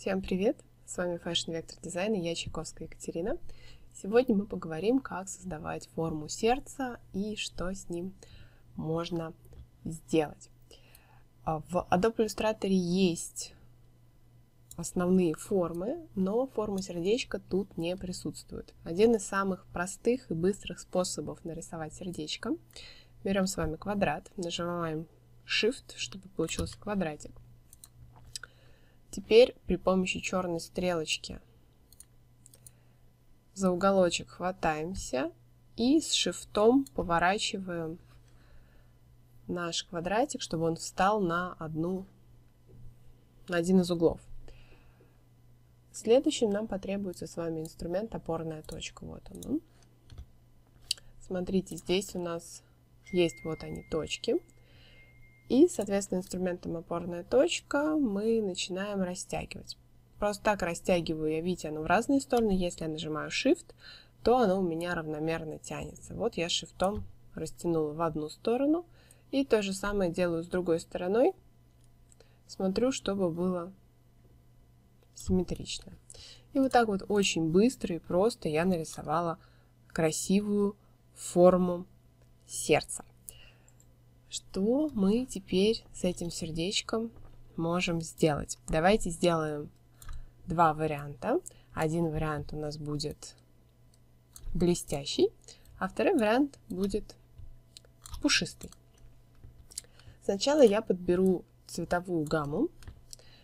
Всем привет! С вами Fashion Vector Design и я, Чайковская Екатерина. Сегодня мы поговорим, как создавать форму сердца и что с ним можно сделать. В Adobe Illustrator есть основные формы, но форма сердечка тут не присутствует. Один из самых простых и быстрых способов нарисовать сердечко. Берем с вами квадрат, нажимаем Shift, чтобы получился квадратик. Теперь при помощи черной стрелочки за уголочек хватаемся и с шифтом поворачиваем наш квадратик, чтобы он встал на один из углов. Следующим нам потребуется с вами инструмент опорная точка. Вот он. Смотрите, здесь у нас есть вот они точки. И, соответственно, инструментом опорная точка мы начинаем растягивать. Просто так растягиваю я, видите, оно в разные стороны. Если я нажимаю Shift, то оно у меня равномерно тянется. Вот я Shift растянула в одну сторону. И то же самое делаю с другой стороной. Смотрю, чтобы было симметрично. И вот так вот очень быстро и просто я нарисовала красивую форму сердца. Что мы теперь с этим сердечком можем сделать? Давайте сделаем два варианта. Один вариант у нас будет блестящий, а второй вариант будет пушистый. Сначала я подберу цветовую гамму.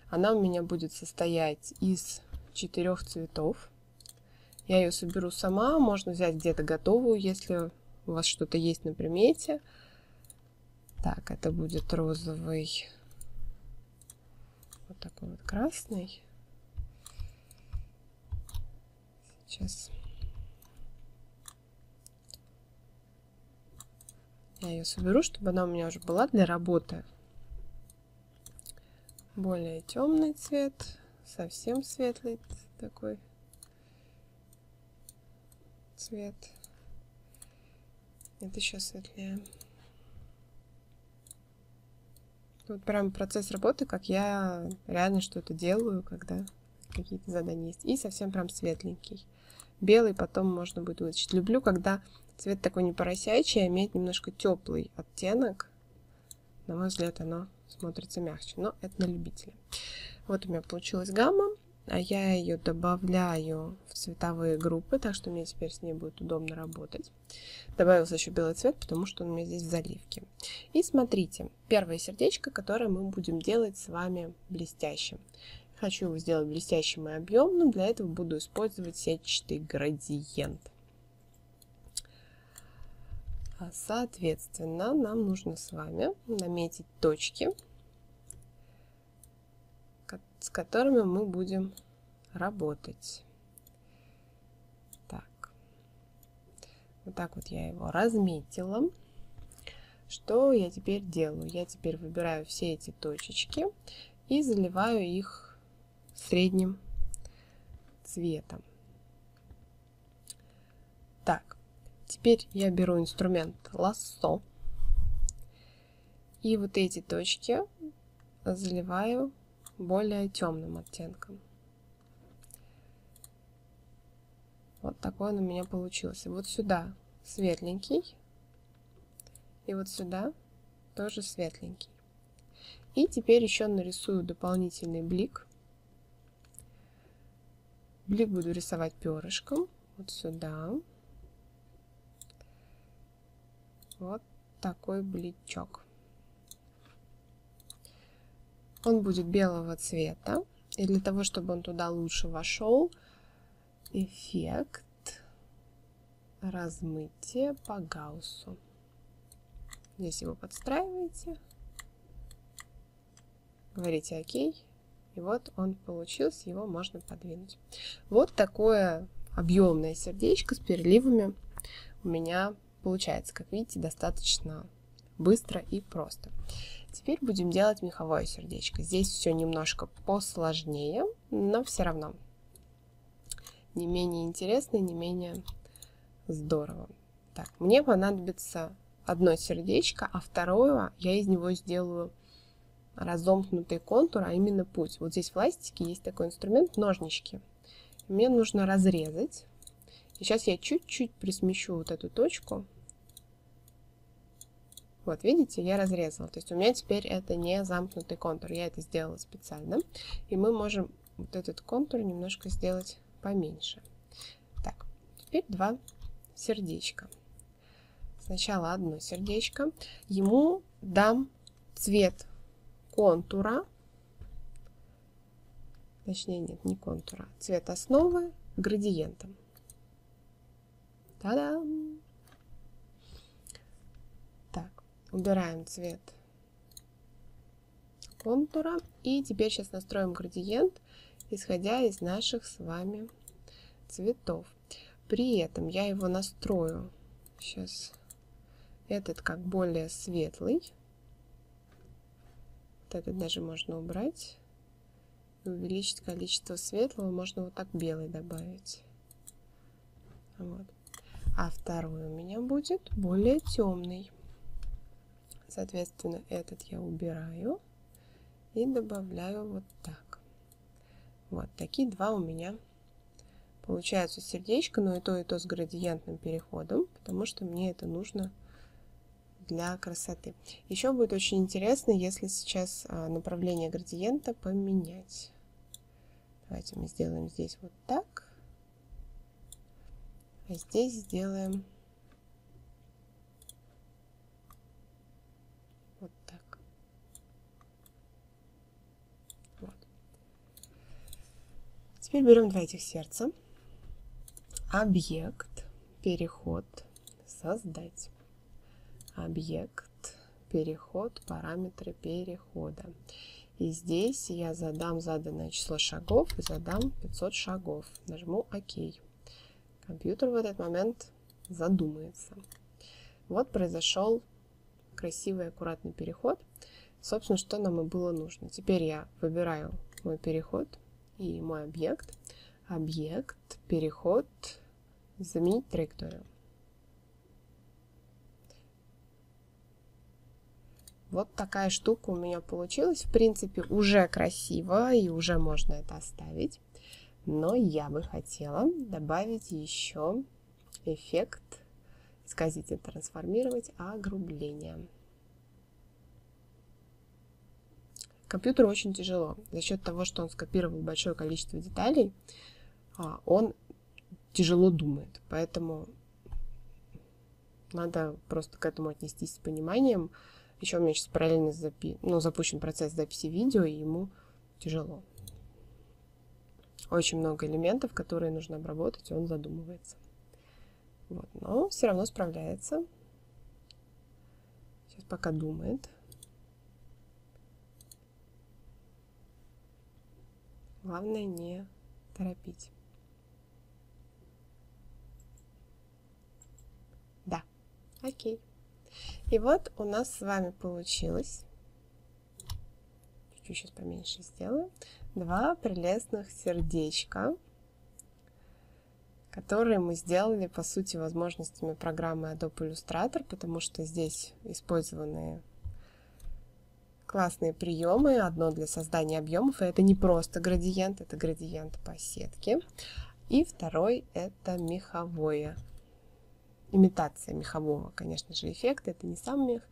Она у меня будет состоять из 4 цветов. Я ее соберу сама, можно взять где-то готовую, если у вас что-то есть на примете. Так, это будет розовый, вот такой вот красный. Сейчас я ее соберу, чтобы она у меня уже была для работы. Более темный цвет, совсем светлый такой цвет. Это еще светлее. Вот прям процесс работы, как я реально что-то делаю, когда какие-то задания есть. И совсем прям светленький. Белый потом можно будет вытащить. Люблю, когда цвет такой не поросячий, а имеет немножко теплый оттенок. На мой взгляд, оно смотрится мягче. Но это на любителя. Вот у меня получилась гамма. А я ее добавляю в цветовые группы, так что мне теперь с ней будет удобно работать. Добавился еще белый цвет, потому что он у меня здесь в заливке. И смотрите, первое сердечко, которое мы будем делать с вами блестящим. Хочу его сделать блестящим и объемным, для этого буду использовать сетчатый градиент. Соответственно, нам нужно с вами наметить точки, с которыми мы будем работать. Так. Вот так вот я его разметила. Что я теперь делаю? Я теперь выбираю все эти точечки и заливаю их средним цветом. Так. Теперь я беру инструмент лассо. И вот эти точки заливаю более темным оттенком. Вот такой он у меня получился. Вот сюда светленький. И вот сюда тоже светленький. И теперь еще нарисую дополнительный блик. Блик буду рисовать перышком. Вот сюда. Вот такой бличок. Он будет белого цвета, и для того, чтобы он туда лучше вошел, эффект размытие по гауссу. Здесь его подстраиваете, говорите ОК, и вот он получился, его можно подвинуть. Вот такое объемное сердечко с переливами у меня получается, как видите, достаточно быстро и просто. Теперь будем делать меховое сердечко. Здесь все немножко посложнее, но все равно не менее интересно и не менее здорово. Так, мне понадобится одно сердечко, а второе я из него сделаю разомкнутый контур, а именно путь. Вот здесь в ластике есть такой инструмент, ножнички. Мне нужно разрезать. И сейчас я чуть-чуть присмещу вот эту точку. Вот, видите, я разрезала. То есть у меня теперь это не замкнутый контур. Я это сделала специально. И мы можем вот этот контур немножко сделать поменьше. Так, теперь два сердечка. Сначала одно сердечко. Ему дам цвет контура. Точнее, нет, не контура. Цвет основы градиентом. Та-дам! Убираем цвет контура. И теперь сейчас настроим градиент, исходя из наших с вами цветов. При этом я его настрою. Сейчас этот как более светлый. Вот этот даже можно убрать. Увеличить количество светлого. Можно вот так белый добавить. Вот. А второй у меня будет более темный. Соответственно, этот я убираю и добавляю вот так. Вот такие два у меня получаются сердечко, но и то с градиентным переходом, потому что мне это нужно для красоты. Еще будет очень интересно, если сейчас направление градиента поменять. Давайте мы сделаем здесь вот так, а здесь сделаем... Теперь берем два этих сердца. Объект, переход, создать. Объект, переход, параметры перехода. И здесь я задам заданное число шагов и задам 500 шагов. Нажму ОК. Компьютер в этот момент задумается. Вот произошел красивый, аккуратный переход. Собственно, что нам и было нужно. Теперь я выбираю мой переход. И мой объект, переход, заменить траекторию. Вот такая штука у меня получилась. В принципе, уже красиво и уже можно это оставить. Но я бы хотела добавить еще эффект, исказить и трансформировать, огрубление. Компьютеру очень тяжело. За счет того, что он скопировал большое количество деталей, он тяжело думает. Поэтому надо просто к этому отнестись с пониманием. Еще у меня сейчас параллельно запущен процесс записи видео, и ему тяжело. Очень много элементов, которые нужно обработать, и он задумывается. Вот. Но все равно справляется. Сейчас пока думает. Главное не торопить. Да, окей. И вот у нас с вами получилось, чуть-чуть сейчас поменьше сделаю, два прелестных сердечка, которые мы сделали, по сути, возможностями программы Adobe Illustrator, потому что здесь использованы классные приемы. Одно для создания объемов, и это не просто градиент, это градиент по сетке. И второй — это меховое. Имитация мехового, конечно же, эффекта. Это не сам мех,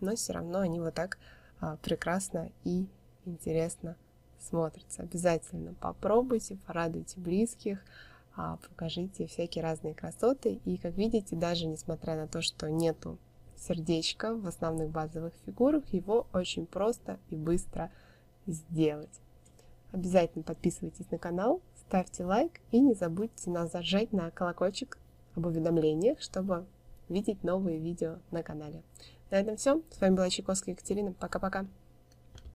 но все равно они вот так прекрасно и интересно смотрятся. Обязательно попробуйте, порадуйте близких, покажите всякие разные красоты. И, как видите, даже несмотря на то, что нету сердечко в основных базовых фигурах, его очень просто и быстро сделать. Обязательно подписывайтесь на канал, ставьте лайк и не забудьте нажать на колокольчик об уведомлениях, чтобы видеть новые видео на канале. На этом все. С вами была Чайковская Екатерина. Пока-пока!